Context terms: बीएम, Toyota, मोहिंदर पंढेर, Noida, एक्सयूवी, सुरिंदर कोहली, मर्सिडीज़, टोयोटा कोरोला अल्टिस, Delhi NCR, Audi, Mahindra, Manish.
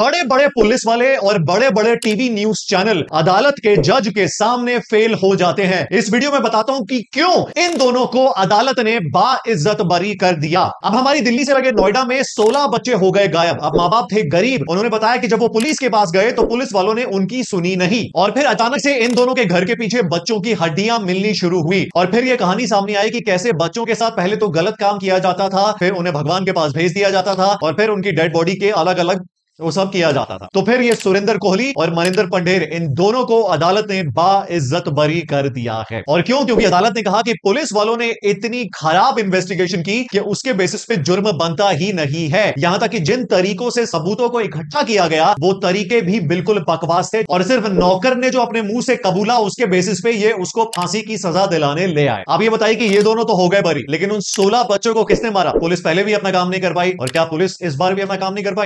बड़े बड़े पुलिस वाले और बड़े बड़े टीवी न्यूज चैनल अदालत के जज के सामने फेल हो जाते हैं। इस वीडियो में बताता हूं कि क्यों इन दोनों को अदालत ने बाइज्जत बरी कर दिया। अब हमारी दिल्ली से लगे नोएडा में 16 बच्चे हो गए गायब। अब माँ बाप थे गरीब, उन्होंने बताया कि जब वो पुलिस के पास गए तो पुलिस वालों ने उनकी सुनी नहीं और फिर अचानक से इन दोनों के घर के पीछे बच्चों की हड्डियां मिलनी शुरू हुई। और फिर ये कहानी सामने आई कि कैसे बच्चों के साथ पहले तो गलत काम किया जाता था, फिर उन्हें भगवान के पास भेज दिया जाता था और फिर उनकी डेड बॉडी के अलग अलग वो सब किया जाता था। तो फिर ये सुरिंदर कोहली और मोहिंदर पंढेर इन दोनों को अदालत ने बाइज्जत बरी कर दिया है। और क्यों? क्योंकि अदालत ने कहा कि पुलिस वालों ने इतनी खराब इन्वेस्टिगेशन की कि उसके बेसिस पे जुर्म बनता ही नहीं है। यहां तक कि जिन तरीकों से सबूतों को इकट्ठा किया गया वो तरीके भी बिल्कुल बकवास थे और सिर्फ नौकर ने जो अपने मुंह से कबूला उसके बेसिस पे ये उसको फांसी की सजा दिलाने ले आए। आप ये बताइए कि ये दोनों तो हो गए बरी, लेकिन उन 16 बच्चों को किसने मारा? पुलिस पहले भी अपना काम नहीं कर पाई और क्या पुलिस इस बार भी अपना काम नहीं कर पाई?